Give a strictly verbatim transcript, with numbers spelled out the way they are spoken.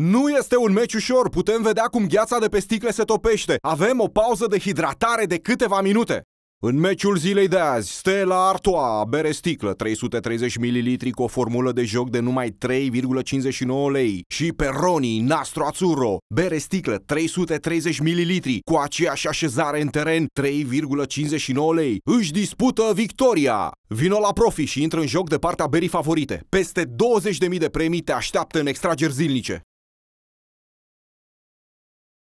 Nu este un meci ușor, putem vedea cum gheața de pe sticle se topește. Avem o pauză de hidratare de câteva minute. În meciul zilei de azi, Stella Artois bere sticlă trei sute treizeci de mililitri cu o formulă de joc de numai trei virgulă cincizeci și nouă lei și Peroni Nastro Azzurro bere sticlă trei sute treizeci de mililitri cu aceeași așezare în teren trei virgulă cincizeci și nouă lei. Își dispută victoria! Vino la Profi și intră în joc de partea berii favorite. Peste douăzeci de mii de premii te așteaptă în extrageri zilnice.